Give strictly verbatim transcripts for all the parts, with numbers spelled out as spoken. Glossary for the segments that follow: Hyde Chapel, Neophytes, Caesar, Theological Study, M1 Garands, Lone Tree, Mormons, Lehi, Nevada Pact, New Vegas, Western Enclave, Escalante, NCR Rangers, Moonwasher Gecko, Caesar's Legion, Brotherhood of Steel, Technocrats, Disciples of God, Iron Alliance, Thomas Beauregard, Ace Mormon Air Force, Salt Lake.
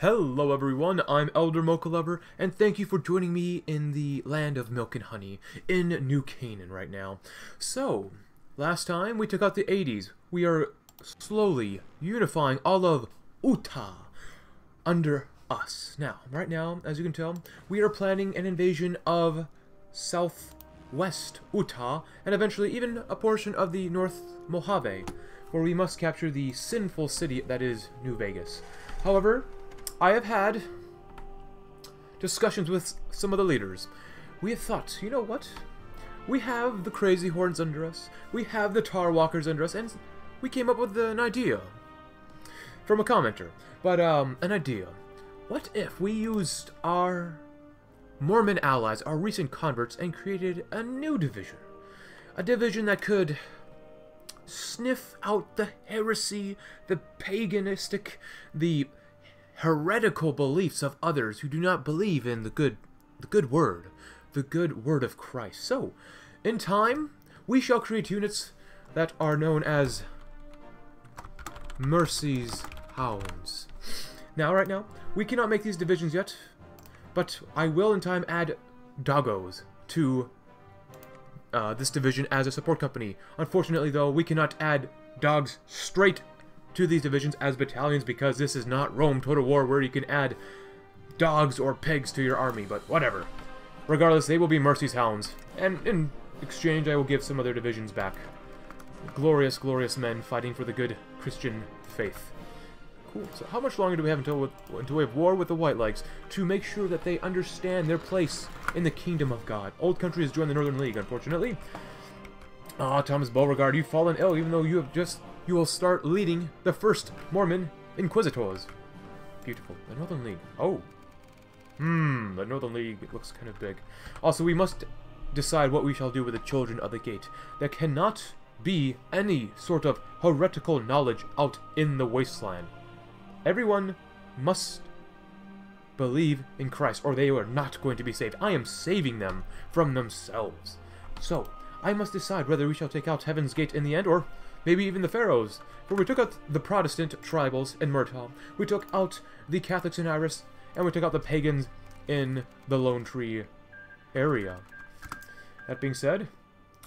Hello everyone, I'm Elder Mochalover, and thank you for joining me in the land of milk and honey, in New Canaan right now. So, last time we took out the eighties. We are slowly unifying all of Utah under us. Now, right now, as you can tell, we are planning an invasion of southwest Utah, and eventually even a portion of the North Mojave, where we must capture the sinful city that is New Vegas. However, I have had discussions with some of the leaders. We have thought, you know what? We have the Crazy Horns under us, we have the Tarwalkers under us, and we came up with an idea from a commenter. But, um, an idea. What if we used our Mormon allies, our recent converts, and created a new division? A division that could sniff out the heresy, the paganistic, the heretical beliefs of others who do not believe in the good the good word, the good word of Christ. So, in time, we shall create units that are known as Mercy's Hounds. Now, right now, we cannot make these divisions yet, but I will in time add Doggos to uh, this division as a support company. Unfortunately, though, we cannot add dogs straight to these divisions as battalions, because this is not Rome Total War where you can add dogs or pigs to your army, but whatever. Regardless, they will be Mercy's Hounds, and in exchange I will give some other divisions back. Glorious, glorious men fighting for the good Christian faith. Cool, so how much longer do we have until, with, until we have war with the Whitelegs to make sure that they understand their place in the Kingdom of God? Old Country has joined the Northern League, unfortunately. Ah, oh, Thomas Beauregard, you've fallen ill even though you have just... You will start leading the first Mormon Inquisitors. Beautiful. The Northern League. Oh. Hmm. The Northern League. It looks kind of big. Also, we must decide what we shall do with the Children of the Gate. There cannot be any sort of heretical knowledge out in the wasteland. Everyone must believe in Christ, or they are not going to be saved. I am saving them from themselves. So, I must decide whether we shall take out Heaven's Gate in the end, or maybe even the Pharaohs, for we took out the Protestant tribals in Myrtle, we took out the Catholics in Iris, and we took out the pagans in the Lone Tree area. That being said,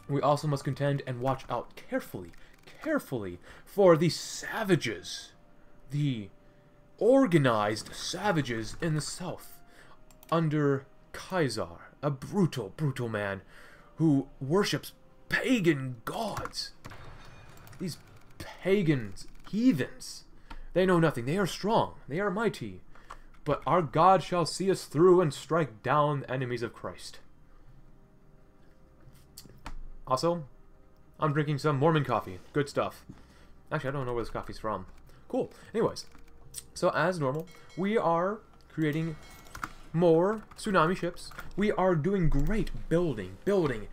we also must contend and watch out carefully, carefully for the savages, the organized savages in the south, under Caesar, a brutal, brutal man who worships pagan gods. These pagans, heathens, they know nothing. They are strong. They are mighty. But our God shall see us through and strike down the enemies of Christ. Also, I'm drinking some Mormon coffee. Good stuff. Actually, I don't know where this coffee's from. Cool. Anyways, so as normal, we are creating more tsunami ships. We are doing great building, building,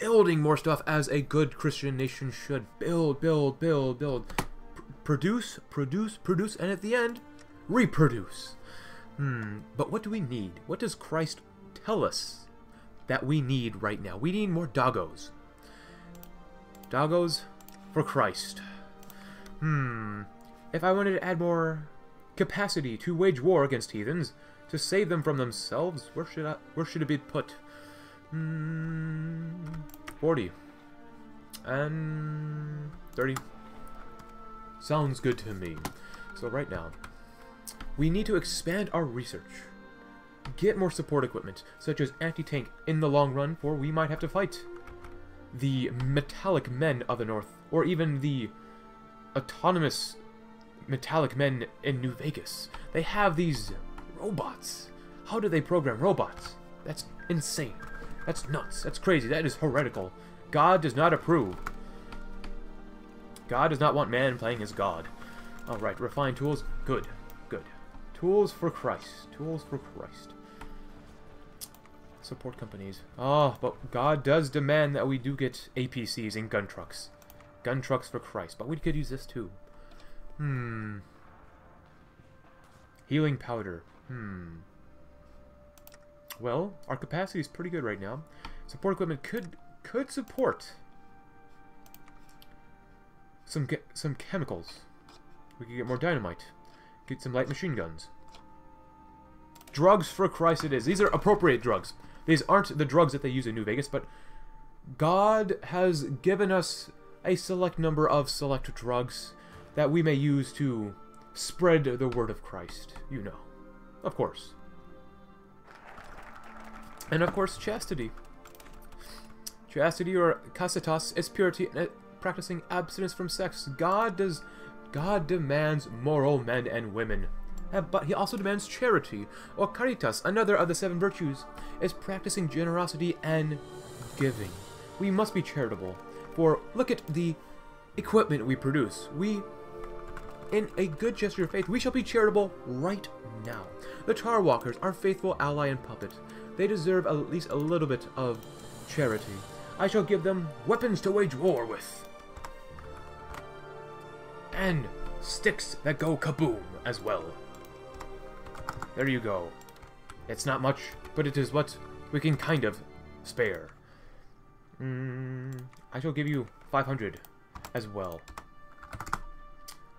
building more stuff as a good Christian nation should. Build, build, build, build. P produce, produce, produce, and at the end, reproduce. Hmm, but what do we need? What does Christ tell us that we need right now? We need more doggos. Doggos for Christ. Hmm, if I wanted to add more capacity to wage war against heathens, to save them from themselves, where should I, where should it be put? Hmm, forty. And thirty. Sounds good to me. So right now, we need to expand our research. Get more support equipment, such as anti-tank in the long run, for we might have to fight the metallic men of the north, or even the autonomous metallic men in New Vegas. They have these robots. How do they program robots? That's insane. That's nuts. That's crazy. That is heretical. God does not approve. God does not want man playing his God. Alright, refined tools. Good. Good. Tools for Christ. Tools for Christ. Support companies. Oh, but God does demand that we do get A P Cs and gun trucks. Gun trucks for Christ. But we could use this too. Hmm. Healing powder. Hmm. Well, our capacity is pretty good right now. Support equipment could could support some some chemicals. We could get more dynamite, get some light machine guns. Drugs for Christ it is. These are appropriate drugs. These aren't the drugs that they use in New Vegas, but God has given us a select number of select drugs that we may use to spread the word of Christ. You know. Of course. And of course, chastity. Chastity, or casitas, is purity and practicing abstinence from sex. God does... God demands moral men and women. But he also demands charity, or caritas, another of the seven virtues, is practicing generosity and giving. We must be charitable, for look at the equipment we produce. We, in a good gesture of faith, we shall be charitable right now. The Tarwalkers, our faithful ally and puppet, they deserve at least a little bit of charity. I shall give them weapons to wage war with, and sticks that go kaboom as well. There you go. It's not much, but it is what we can kind of spare. Mm, I shall give you five hundred as well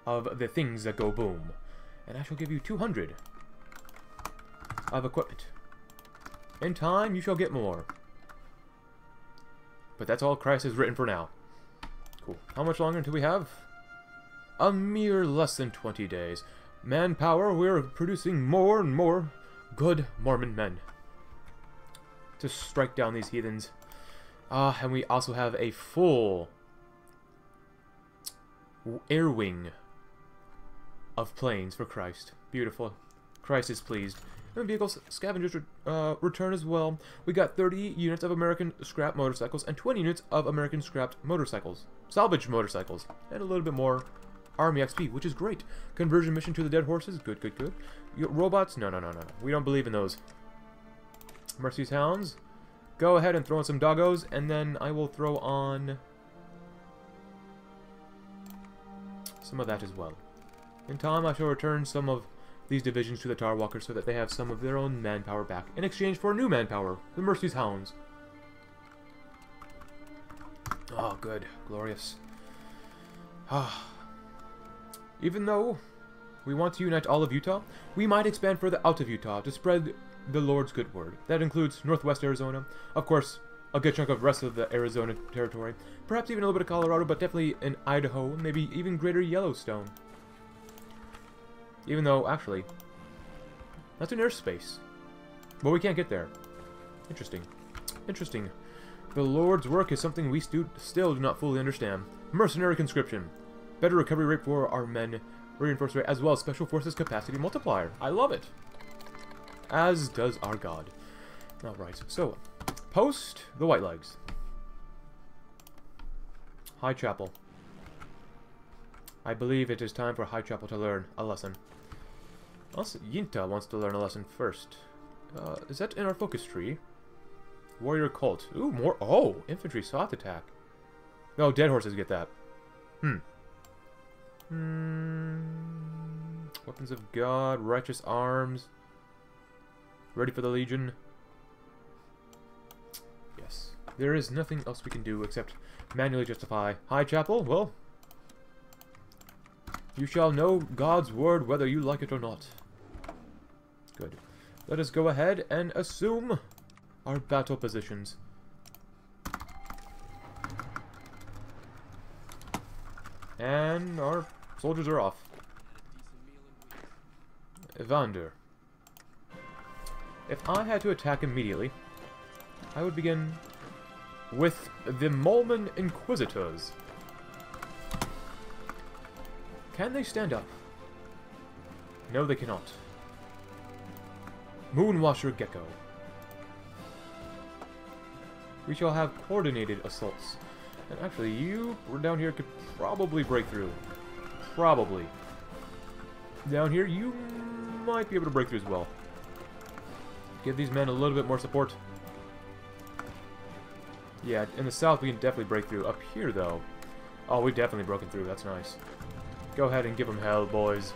of the things that go boom. And I shall give you two hundred of equipment. In time, you shall get more. But that's all Christ has written for now. Cool. How much longer until we have? A mere less than twenty days. Manpower, we're producing more and more good Mormon men to strike down these heathens. Ah, uh, and we also have a full air wing of planes for Christ. Beautiful. Christ is pleased. And vehicles, scavengers uh, return as well. We got thirty units of American scrap motorcycles and twenty units of American scrapped motorcycles. Salvage motorcycles. And a little bit more Army X P, which is great. Conversion mission to the Dead Horses. Good, good, good. You got robots? No, no, no, no. We don't believe in those. Mercy's Hounds. Go ahead and throw in some Doggos, and then I will throw on some of that as well. In time, I shall return some of these divisions to the Tarwalkers so that they have some of their own manpower back in exchange for new manpower, the Mercy's Hounds. Oh, good. Glorious. Ah. Even though we want to unite all of Utah, we might expand further out of Utah to spread the Lord's good word. That includes northwest Arizona, of course, a good chunk of the rest of the Arizona territory, perhaps even a little bit of Colorado, but definitely in Idaho, maybe even greater Yellowstone. Even though, actually, that's an airspace. But we can't get there. Interesting. Interesting. The Lord's work is something we stu still do not fully understand. Mercenary conscription. Better recovery rate for our men, reinforced rate, as well as special forces capacity multiplier. I love it. As does our God. Alright, so, post the Whitelegs. Hyde Chapel. I believe it is time for Hyde Chapel to learn a lesson. Also, Yinta wants to learn a lesson first. Uh, is that in our focus tree? Warrior Colt. Ooh, more. Oh, infantry soft attack. No, Dead Horses get that. Hmm. Hmm. Weapons of God, righteous arms, ready for the Legion. Yes. There is nothing else we can do except manually justify. High Chapel, well, you shall know God's word whether you like it or not. Good. Let us go ahead and assume our battle positions. And our soldiers are off. Evander. If I had to attack immediately, I would begin with the Mormon Inquisitors. Can they stand up? No, they cannot. Moonwasher Gecko. We shall have coordinated assaults. And actually, you down here could probably break through. Probably. Down here, you might be able to break through as well. Give these men a little bit more support. Yeah, in the south, we can definitely break through. Up here, though. Oh, we've definitely broken through. That's nice. Go ahead and give them hell, boys.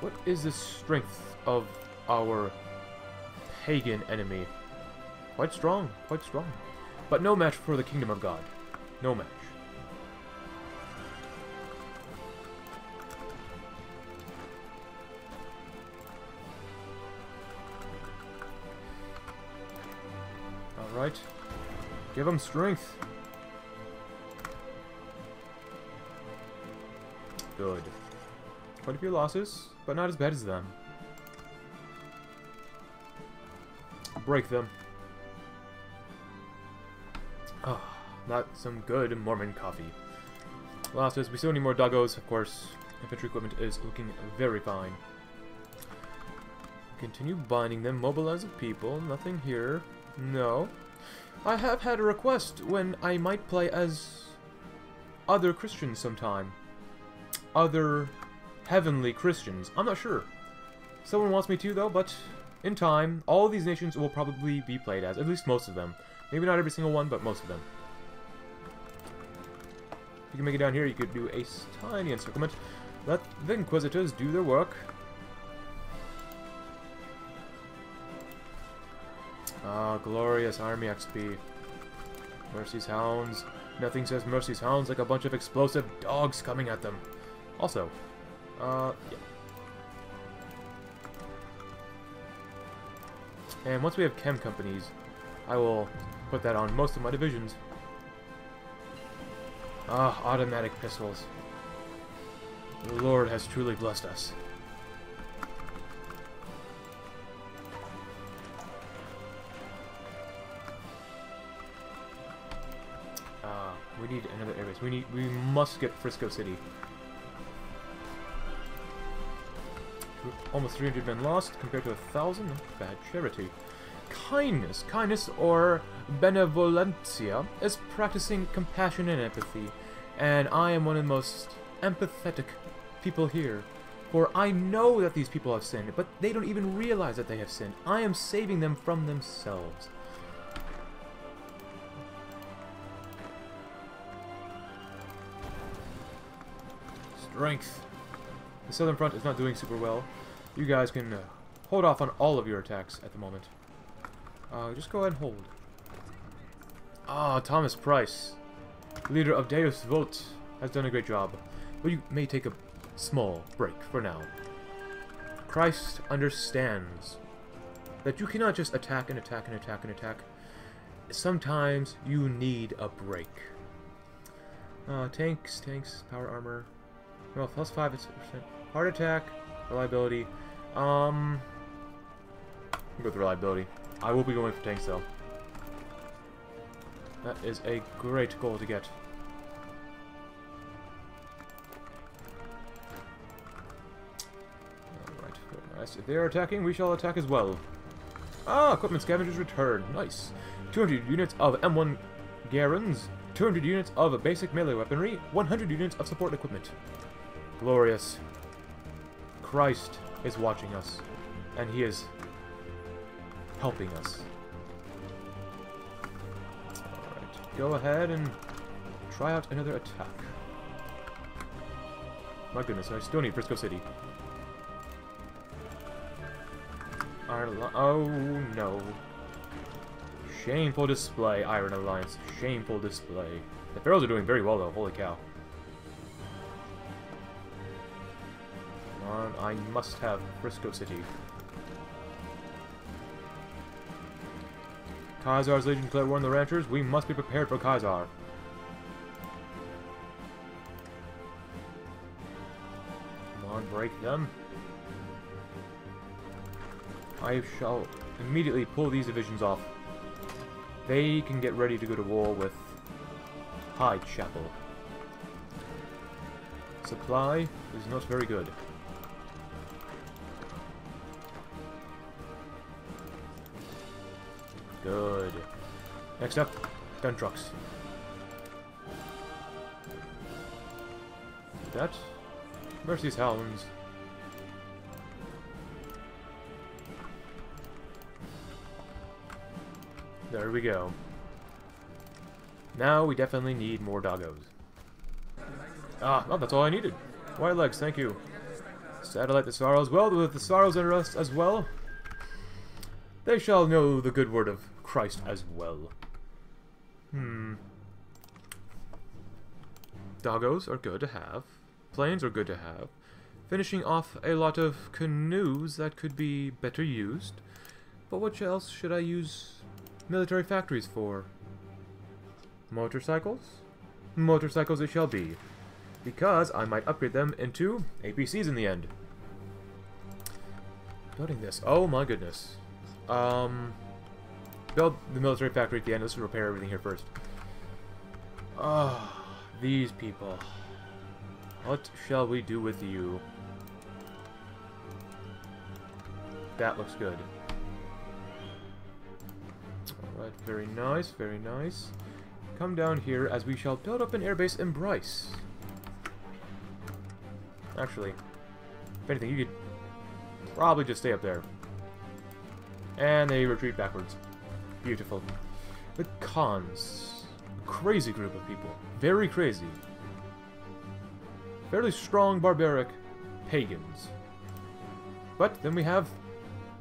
What is the strength of our pagan enemy? Quite strong, quite strong. But no match for the kingdom of God. No match. right. Give them strength. Good. Quite a few losses, but not as bad as them. Break them. Oh, not some good Mormon coffee. Losses. We still need more Doggos, of course. Infantry equipment is looking very fine. Continue binding them. Mobilize the people. Nothing here. No. I have had a request when I might play as other Christians sometime. Other heavenly Christians. I'm not sure. Someone wants me to, though, but in time, all these nations will probably be played as. At least most of them. Maybe not every single one, but most of them. If you can make it down here, you could do a tiny encirclement. Let the Inquisitors do their work. Ah, glorious army X P. Mercy's Hounds. Nothing says Mercy's Hounds like a bunch of explosive dogs coming at them. Also, uh, yeah. And once we have chem companies, I will put that on most of my divisions. Ah, automatic pistols. The Lord has truly blessed us. Ah, we need another airbase. We need. We must get Frisco City. Almost three hundred men lost compared to a thousand. Bad charity. Kindness, kindness or benevolencia is practicing compassion and empathy, and I am one of the most empathetic people here, for I know that these people have sinned, but they don't even realize that they have sinned. I am saving them from themselves. Strength. The Southern Front is not doing super well. You guys can uh, hold off on all of your attacks at the moment. Uh, just go ahead and hold. Ah, Thomas Price, leader of Deus Volt, has done a great job. But you may take a small break for now. Christ understands that you cannot just attack and attack and attack and attack. Sometimes you need a break. Uh, tanks, tanks, power armor. Well, plus five, it's percent. Heart attack, reliability. Um, I'll go with reliability. I will be going for tanks, though. That is a great goal to get. Alright, very nice. If they are attacking, we shall attack as well. Ah, equipment scavengers returned. Nice. two hundred units of M one Garands, two hundred units of basic melee weaponry, one hundred units of support equipment. Glorious. Christ is watching us, and he is helping us. Alright, go ahead and try out another attack. My goodness, I still need Frisco City. Iron Alliance. Oh no. Shameful display, Iron Alliance. Shameful display. The Pharaohs are doing very well though, holy cow. Come on, I must have Frisco City. Caesar's Legion declared war on the ranchers. We must be prepared for Caesar. Come on, break them. I shall immediately pull these divisions off. They can get ready to go to war with Hyde Chapel. Supply is not very good. Good. Next up, gun trucks. That. Mercy's Hounds. There we go. Now we definitely need more Doggos. Ah, well, that's all I needed. Whitelegs, thank you. Satellite the Sorrows. Well, with the Sorrows and us as well, they shall know the good word of Christ as well. Hmm. Doggos are good to have. Planes are good to have. Finishing off a lot of canoes that could be better used. But what else should I use military factories for. Motorcycles? Motorcycles it shall be, because I might upgrade them into A P Cs in the end. Building this. Oh my goodness. Um, build the military factory at the end. Let's repair everything here first. Ah, oh, these people. What shall we do with you? That looks good. Alright, very nice, very nice. Come down here as we shall build up an airbase in Bryce. Actually, if anything, you could probably just stay up there. And they retreat backwards. Beautiful. The Khans. Crazy group of people. Very crazy. Fairly strong, barbaric pagans. But then we have,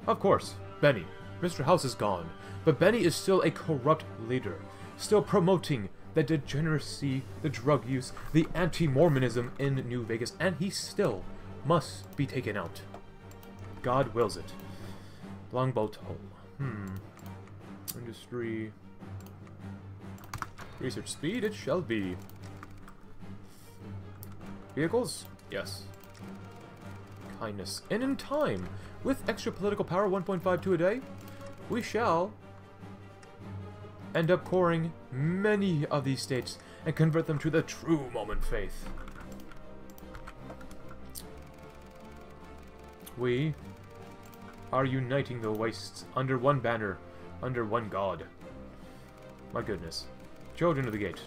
of course, Benny. Mister House is gone. But Benny is still a corrupt leader. Still promoting the degeneracy, the drug use, the anti-Mormonism in New Vegas. And he still must be taken out. God wills it. Longbow toll. Hmm. Industry. Research speed, it shall be. Vehicles? Yes. Kindness. And in time, with extra political power, one point five two a day, we shall end up coring many of these states and convert them to the true Mormon faith. We are uniting the wastes under one banner, under one god. My goodness. Children of the Gate.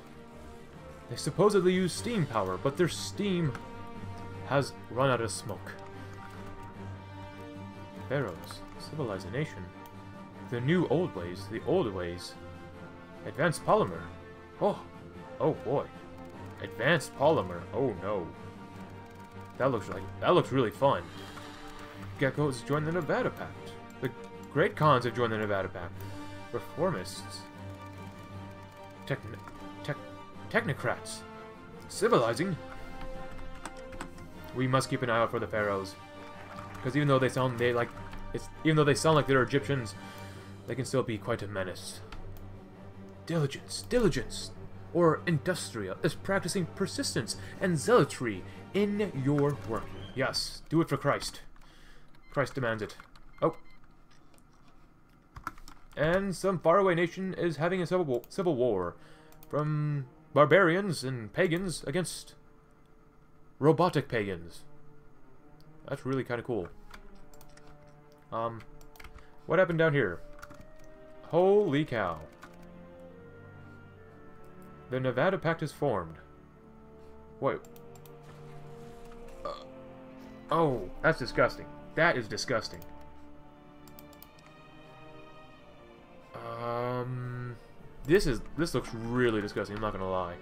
They supposedly use steam power, but their steam has run out of smoke. Pharaohs, civilize a nation. The new old ways, the old ways. Advanced polymer. Oh, oh boy. Advanced polymer. Oh no. That looks like that looks really fun. Geckos joined the Nevada Pact. The Great Khans have joined the Nevada Pact. Reformists. Techn tech technocrats. Civilizing. We must keep an eye out for the Pharaohs, because even though they sound they like, it's even though they sound like they're Egyptians, they can still be quite a menace. Diligence, diligence, or industrial, is practicing persistence and zealotry in your work. Yes, do it for Christ. Christ demands it. Oh. And some faraway nation is having a civil, civil war from barbarians and pagans against robotic pagans. That's really kind of cool. Um, what happened down here? Holy cow. The Nevada Pact is formed. Wait. Uh, oh, that's disgusting. That is disgusting. Um, this is this looks really disgusting. I'm not gonna lie.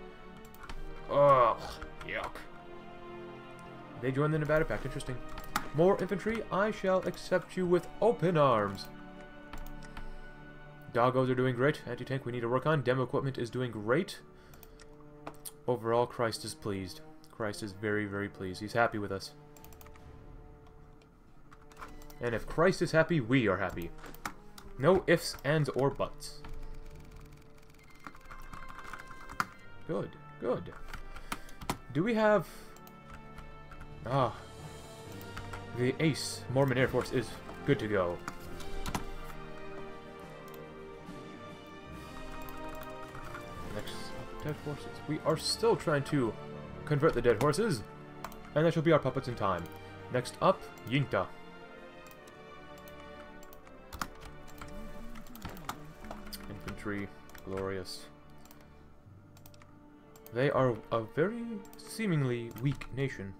Ugh, yuck. They joined the Nevada Pact. Interesting. More infantry. I shall accept you with open arms. Doggos are doing great. Anti-tank we need to work on. Demo equipment is doing great. Overall, Christ is pleased. Christ is very, very pleased. He's happy with us. And if Christ is happy, we are happy. No ifs, ands, or buts. Good, good. Do we have... Ah. The Ace Mormon Air Force is good to go. Next, Dead Horses. We are still trying to convert the Dead Horses, and that shall be our puppets in time. Next up, Yinta. Infantry, glorious. They are a very seemingly weak nation.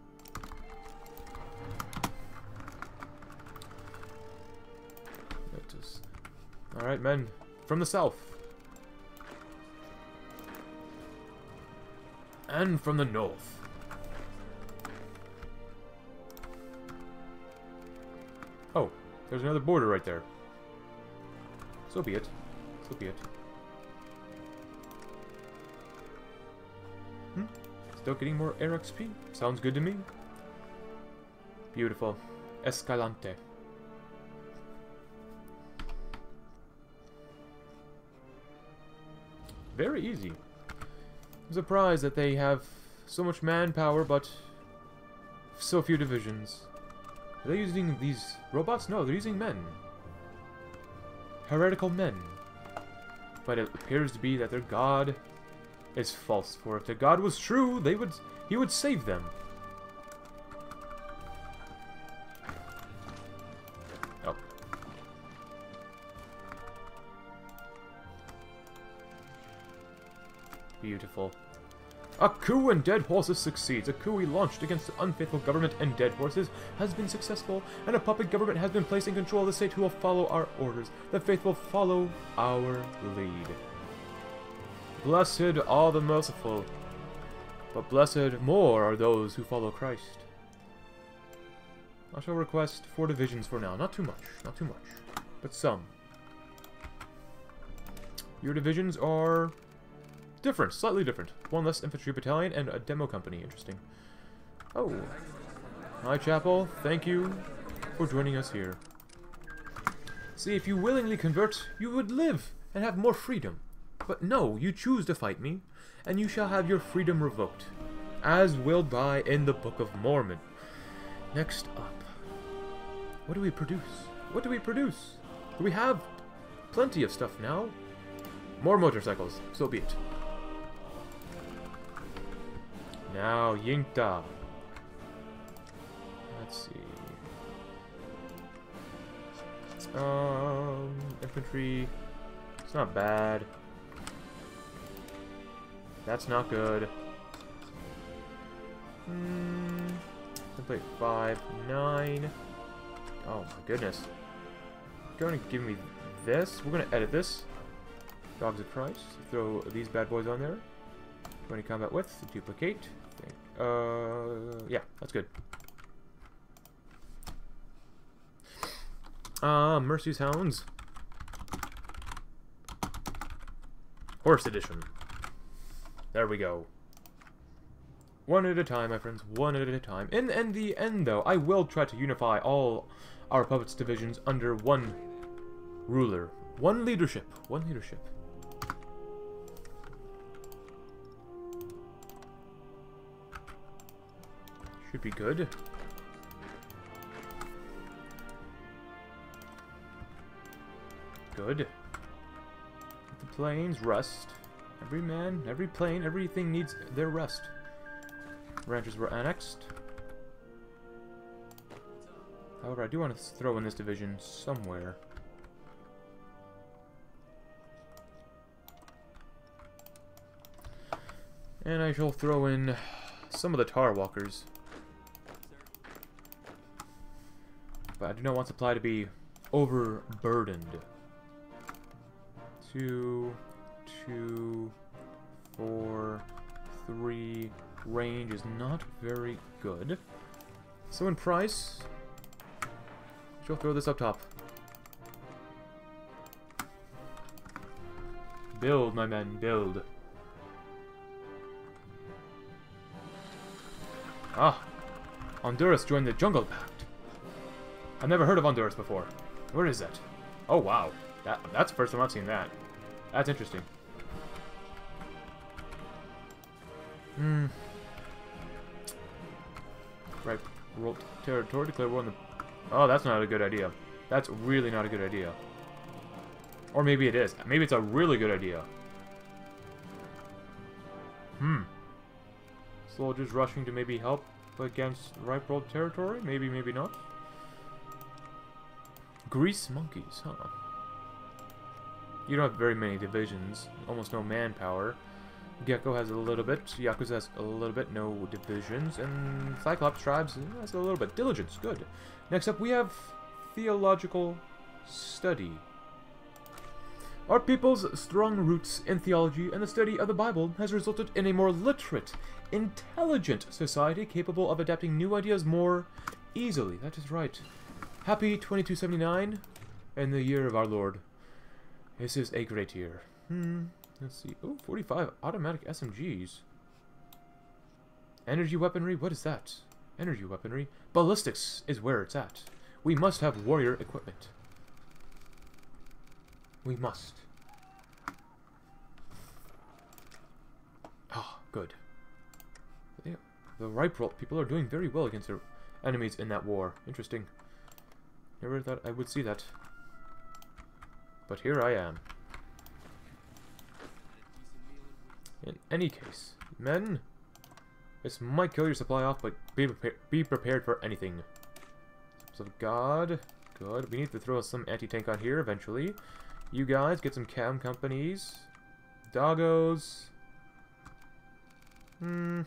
Just... Alright, men, from the south. And from the north. Oh, there's another border right there. So be it. So be it. Hmm? Still getting more air X P? Sounds good to me. Beautiful. Escalante. very easy. I'm surprised that they have so much manpower, but so few divisions. Are they using these robots? No, they're using men. Heretical men. But it appears to be that their god is false, for if their god was true, they would he would save them. Oh. Beautiful. A coup and Dead Horses succeeds. A coup we launched against the unfaithful government and Dead Horses has been successful, and a puppet government has been placed in control of the state who will follow our orders. The faithful follow our lead. Blessed are the merciful, but blessed more are those who follow Christ. I shall request four divisions for now. Not too much, not too much, but some. Your divisions are... different, slightly different. One less infantry battalion and a demo company. Interesting. Oh. Hi, Chapel. Thank you for joining us here. See, if you willingly convert, you would live and have more freedom. But no, you choose to fight me, and you shall have your freedom revoked, as willed by in the Book of Mormon. Next up. What do we produce? What do we produce? We have plenty of stuff now. More motorcycles. So be it. Now, Yinta. Let's see. Um, infantry. It's not bad. That's not good. Hmm. Template five, nine. Oh my goodness. You're gonna give me this. We're gonna edit this. Dogs of Price. Throw these bad boys on there. twenty combat width. Duplicate. Uh, yeah, that's good. Ah, uh, Mercy's Hounds. Horse edition. There we go. One at a time, my friends. One at a time. In, in the end, though, I will try to unify all our puppets divisions under one ruler. One leadership. One leadership. Should be good. Good. The planes rest. Every man, every plane, everything needs their rest. Ranchers were annexed. However, I do want to throw in this division somewhere. And I shall throw in some of the Tarwalkers. But I do not want supply to be overburdened. Two, two, four, three. Range is not very good. So in price, she'll throw this up top. Build, my men, build. Ah, Honduras joined the Jungle Pact. I've never heard of Honduras before. Where is that? Oh, wow. That, that's the first time I've seen that. That's interesting. Hmm. Ripe World Territory. Declare war on the... Oh, that's not a good idea. That's really not a good idea. Or maybe it is. Maybe it's a really good idea. Hmm. Soldiers rushing to maybe help against Ripe World Territory? Maybe, maybe not. Grease monkeys, huh? You don't have very many divisions. Almost no manpower. Gecko has a little bit. Yakuza has a little bit. No divisions. And Cyclops tribes has a little bit. Diligence, good. Next up, we have Theological Study. Our people's strong roots in theology and the study of the Bible has resulted in a more literate, intelligent society capable of adapting new ideas more easily. That is right. Happy twenty-two seventy-nine and the year of our Lord. This is a great year. Hmm. Let's see. Oh, forty-five automatic S M Gs. Energy weaponry. What is that? Energy weaponry. Ballistics is where it's at. We must have warrior equipment. We must. Good. Yeah, the Ripe World people are doing very well against their enemies in that war. Interesting. Never thought I would see that. But here I am. In any case, men, this might kill your supply off, but be, prepar be prepared for anything. So God, good. We need to throw some anti-tank on here eventually. You guys, get some cam companies. Doggos. Hmm.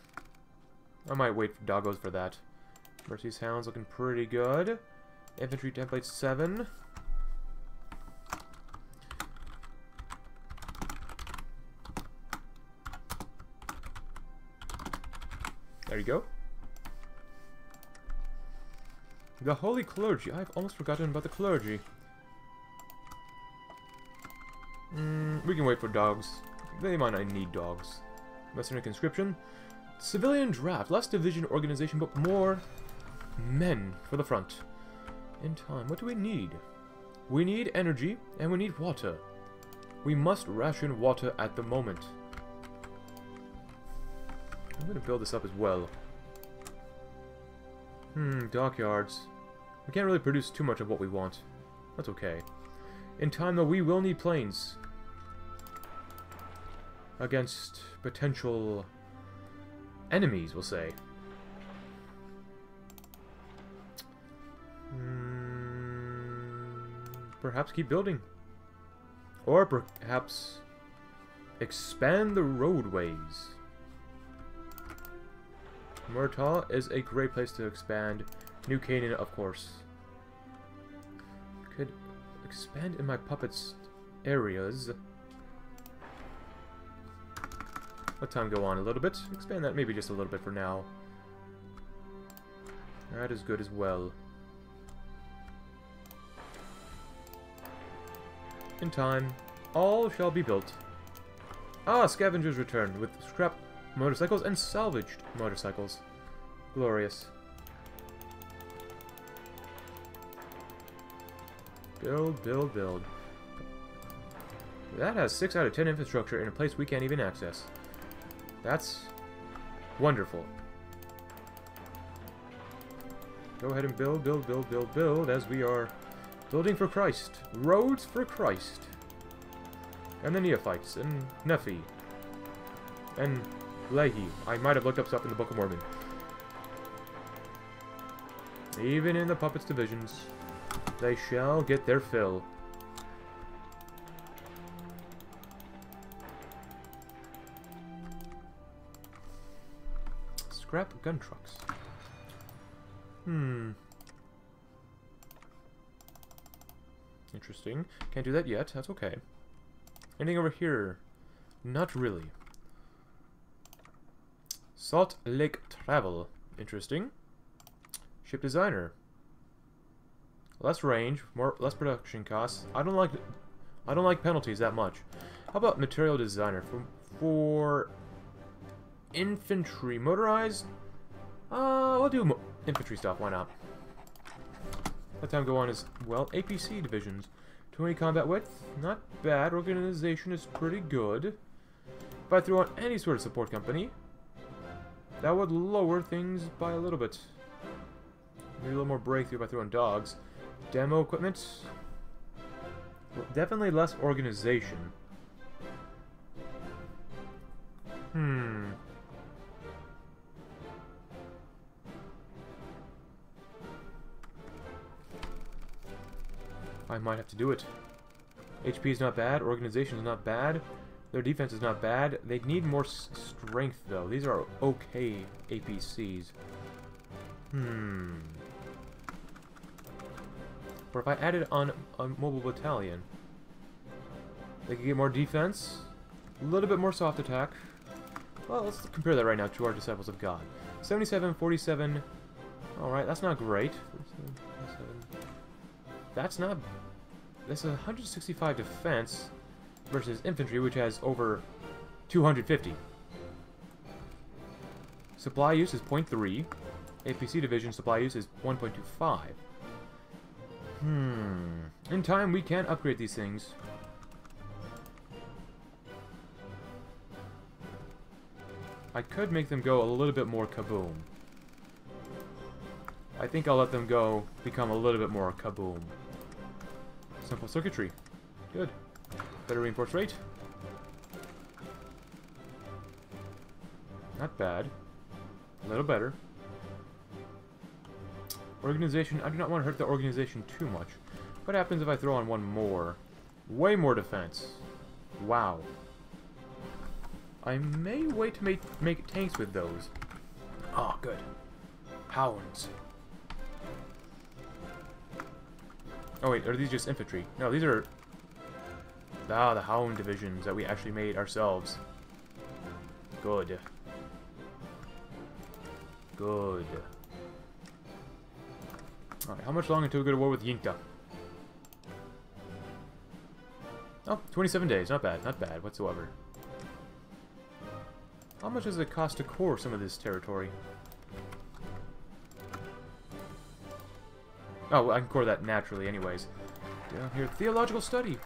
I might wait for Doggos for that. Mercy's Hounds looking pretty good. Infantry template seven. There you go. The Holy Clergy. I've almost forgotten about the clergy. Mm, we can wait for dogs. They might not need dogs. Western conscription. Civilian draft. Less division organization, but more men for the front. In time. What do we need? We need energy, and we need water. We must ration water at the moment. I'm going to build this up as well. Hmm, dockyards. We can't really produce too much of what we want. That's okay. In time, though, we will need planes. Against potential enemies, we'll say. Hmm, perhaps keep building. Or perhaps expand the roadways. Myrtle is a great place to expand. New Canaan, of course. Could expand in my puppets' areas. Let time go on a little bit. Expand that maybe just a little bit for now. That is good as well. In time, all shall be built. Ah, scavengers return with scrap motorcycles and salvaged motorcycles. Glorious. Build, build, build. That has six out of ten infrastructure in a place we can't even access. That's wonderful. Go ahead and build, build, build, build, build as we are building for Christ. Roads for Christ. And the Neophytes and Nephi. And Lehi. I might have looked up stuff in the Book of Mormon. Even in the puppets' divisions, they shall get their fill. Scrap gun trucks. Hmm. Interesting. Can't do that yet. That's okay. Anything over here? Not really. Salt Lake Travel. Interesting. Ship designer. Less range, more less production costs. I don't like I don't like penalties that much. How about material designer for for infantry motorized? Uh, we'll do mo infantry stuff, why not? Let time go on as well. A P C divisions. twenty combat width, not bad. Organization is pretty good. If I throw on any sort of support company, that would lower things by a little bit. Maybe a little more breakthrough by throwing dogs. Demo equipment. Well, definitely less organization. Hmm. I might have to do it. H P is not bad. Organization is not bad. Their defense is not bad. They need more s strength, though. These are okay A P Cs. Hmm. Or if I added on a mobile battalion, they could get more defense, a little bit more soft attack. Well, let's compare that right now to our Disciples of God. seventy-seven, forty-seven. Alright, that's not great. That's not... That's one hundred sixty-five defense... versus infantry, which has over two hundred fifty. Supply use is zero point three. A P C division supply use is one point two five. Hmm. In time, we can upgrade these things. I could make them go a little bit more kaboom. I think I'll let them go become a little bit more kaboom. Simple circuitry. Good. Better reinforce rate. Not bad. A little better. Organization. I do not want to hurt the organization too much. What happens if I throw on one more? Way more defense. Wow. I may wait to make, make tanks with those. Oh, good. Hounds. Oh wait, are these just infantry? No, these are... Ah, the hound divisions that we actually made ourselves. Good. Good. Alright, how much longer until we go to war with Yinta? Oh, twenty-seven days. Not bad, not bad whatsoever. How much does it cost to core some of this territory? Oh, well, I can core that naturally anyways. Down here, Theological Study.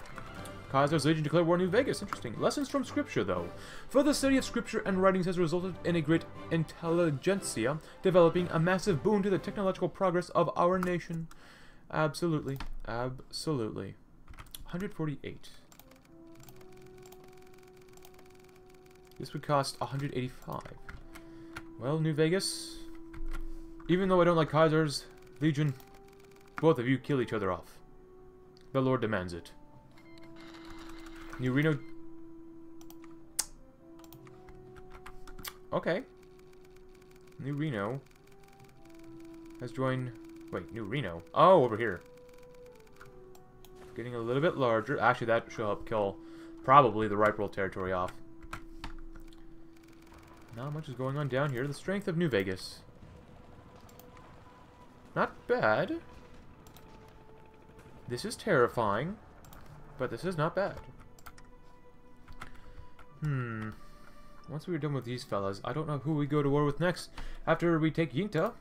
Caesar's Legion declared war on New Vegas. Interesting. Lessons from Scripture, though. For the study of Scripture and writings has resulted in a great intelligentsia, developing a massive boon to the technological progress of our nation. Absolutely. Absolutely. one hundred forty-eight. This would cost one hundred eighty-five. Well, New Vegas. Even though I don't like Caesar's Legion... both of you kill each other off. The Lord demands it. New Reno... Okay. New Reno... has joined... Wait, New Reno. Oh, over here. Getting a little bit larger. Actually, that should help kill probably the Ripe World Territory off. Not much is going on down here. The strength of New Vegas. Not bad. This is terrifying, but this is not bad. Hmm. Once we are done with these fellas, I don't know who we go to war with next. After we take Yinta,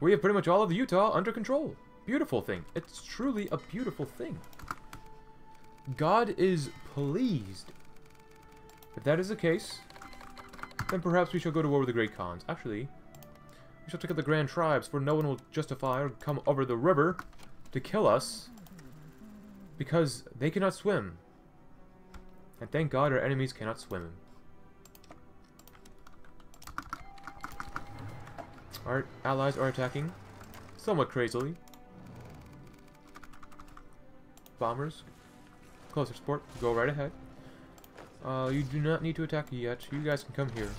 we have pretty much all of Utah under control. Beautiful thing. It's truly a beautiful thing. God is pleased. If that is the case, then perhaps we shall go to war with the Great Khans. Actually, we shall take out the Grand Tribes, for no one will justify or come over the river to kill us, because they cannot swim. And thank God our enemies cannot swim. Our allies are attacking, somewhat crazily. Bombers, closer support, go right ahead. Uh, you do not need to attack yet, you guys can come here.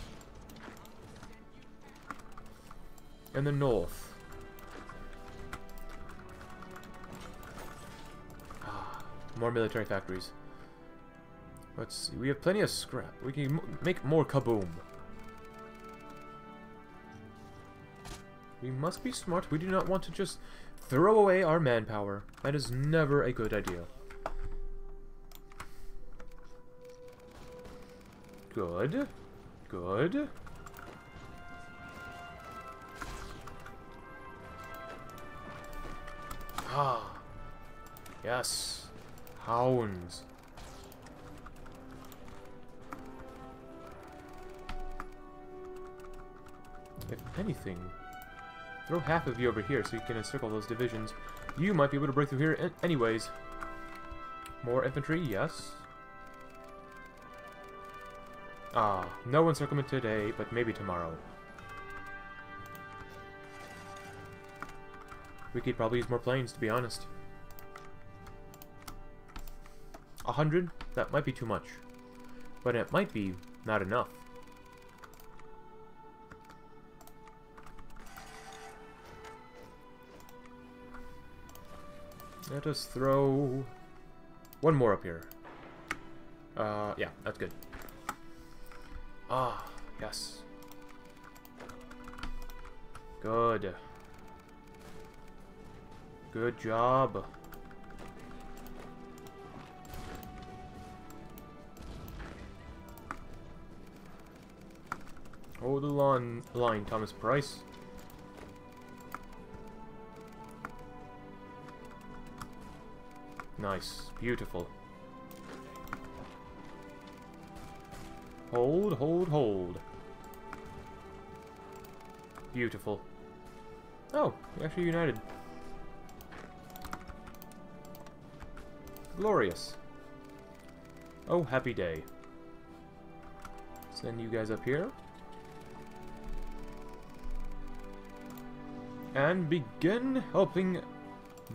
And the north. More military factories. Let's see. We have plenty of scrap. We can m make more kaboom. We must be smart. We do not want to just throw away our manpower. That is never a good idea. Good. Good. Ah. Yes. Hounds. If anything, throw half of you over here so you can encircle those divisions. You might be able to break through here anyways. More infantry, yes. Ah, no encirclement today, but maybe tomorrow. We could probably use more planes, to be honest. A hundred? That might be too much. But it might be not enough. Let us throw one more up here. Uh, yeah, that's good. Ah, yes. Good. Good job. Hold the lawn line, Thomas Price. Nice. Beautiful. Hold, hold, hold. Beautiful. Oh, we actually united. Glorious. Oh, happy day. Send you guys up here. And begin helping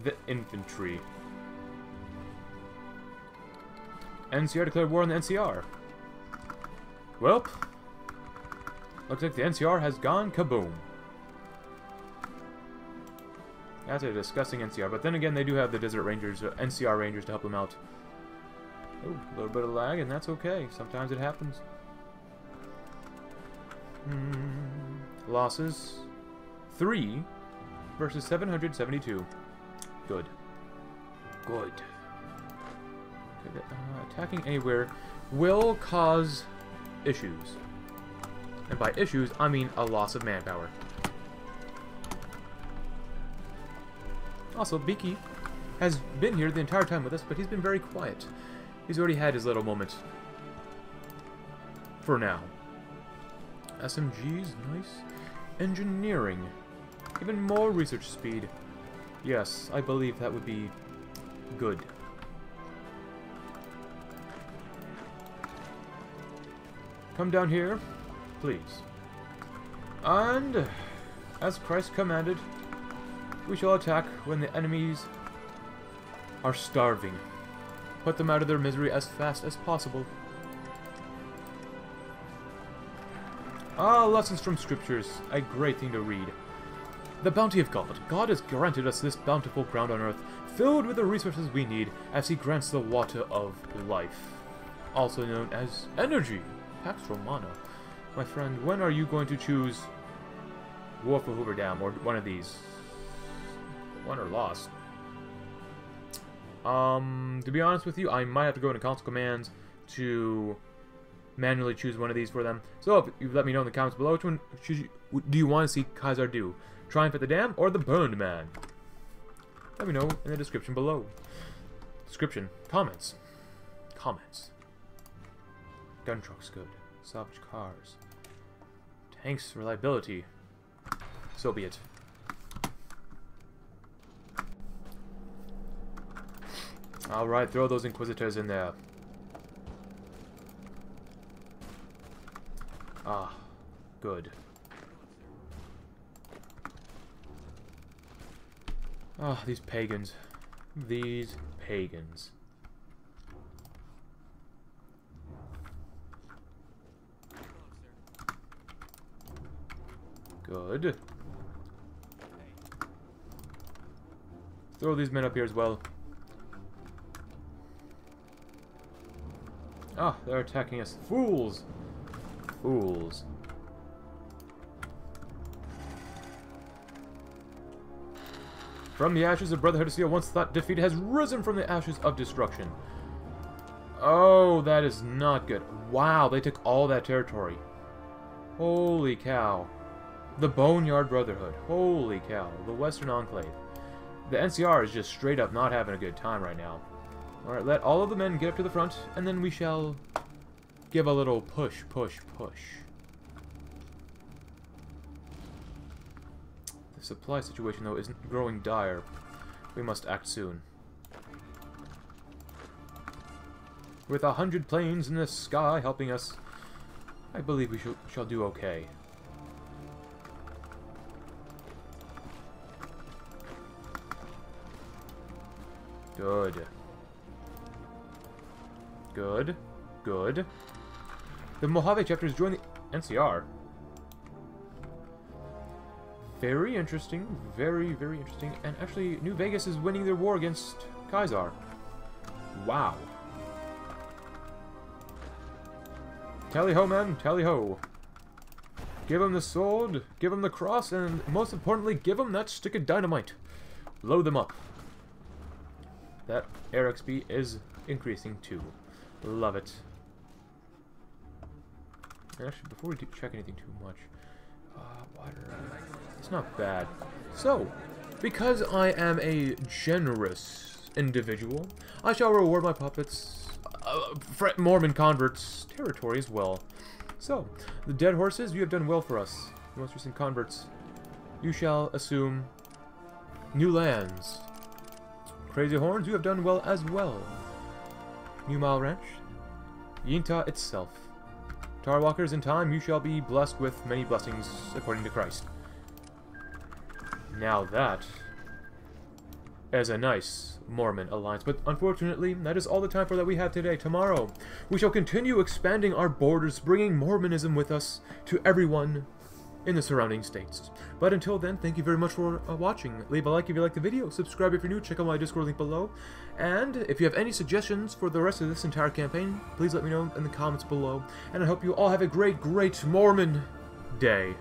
the infantry. N C R declared war on the N C R. Welp. Looks like the N C R has gone kaboom. That's a disgusting N C R. But then again, they do have the Desert Rangers, uh, N C R Rangers, to help them out. Ooh, a little bit of lag, and that's okay. Sometimes it happens. Mm, losses. Three versus seven hundred seventy-two. Good. Good. Okay, uh, attacking anywhere will cause issues. And by issues, I mean a loss of manpower. Also, Beaky has been here the entire time with us, but he's been very quiet. He's already had his little moment. For now. S M Gs, nice. Engineering. Even more research speed. Yes, I believe that would be good. Come down here, please. And as Christ commanded, we shall attack when the enemies are starving. Put them out of their misery as fast as possible. Ah, lessons from scriptures. A great thing to read. The bounty of God. God has granted us this bountiful ground on earth, filled with the resources we need, as he grants the water of life, also known as energy. Pax Romana. My friend, when are you going to choose War for Hoover Dam, or one of these? Won or lost? Um, to be honest with you, I might have to go into console commands to manually choose one of these for them. So if you let me know in the comments below, which one should you, do you want to see Khazar do? Triumph at the Dam or the Burned Man? Let me know in the description below. Description. Comments. Comments. Gun trucks, good. Salvage cars. Tanks, reliability. So be it. Alright, throw those Inquisitors in there. Ah, good. Ah, these pagans. These pagans. Good. Throw these men up here as well. Ah, they're attacking us. Fools! Fools. From the ashes of Brotherhood of Steel, once thought defeat has risen from the ashes of destruction. Oh, that is not good. Wow, they took all that territory. Holy cow. The Boneyard Brotherhood. Holy cow. The Western Enclave. The N C R is just straight up not having a good time right now. Alright, let all of the men get up to the front, and then we shall give a little push, push, push. The supply situation, though, isn't growing dire. We must act soon. With a hundred planes in the sky helping us, I believe we shall, shall do okay. Good. Good. Good. The Mojave chapters join the N C R. Very interesting. Very, very interesting. And actually, New Vegas is winning their war against Caesar. Wow. Tally-ho, man. Tally-ho. Give him the sword. Give him the cross. And most importantly, give him that stick of dynamite. Blow them up. That air X P is increasing too. Love it. And actually, before we do check anything too much, uh, water, it's not bad. So, because I am a generous individual, I shall reward my puppets, uh, Mormon converts, territory as well. So, the Dead Horses, you have done well for us. The most recent converts You shall assume new lands. Crazy Horns, you have done well as well. New Mile Ranch. Yinta itself. Tarwalkers, in time you shall be blessed with many blessings according to Christ. Now that is a nice Mormon alliance, but unfortunately that is all the time for that we have today. Tomorrow we shall continue expanding our borders, bringing Mormonism with us to everyone in the surrounding states. But until then, thank you very much for uh, watching. Leave a like if you like the video, subscribe if you're new, check out my Discord link below, and if you have any suggestions for the rest of this entire campaign, please let me know in the comments below, and I hope you all have a great, great Mormon day.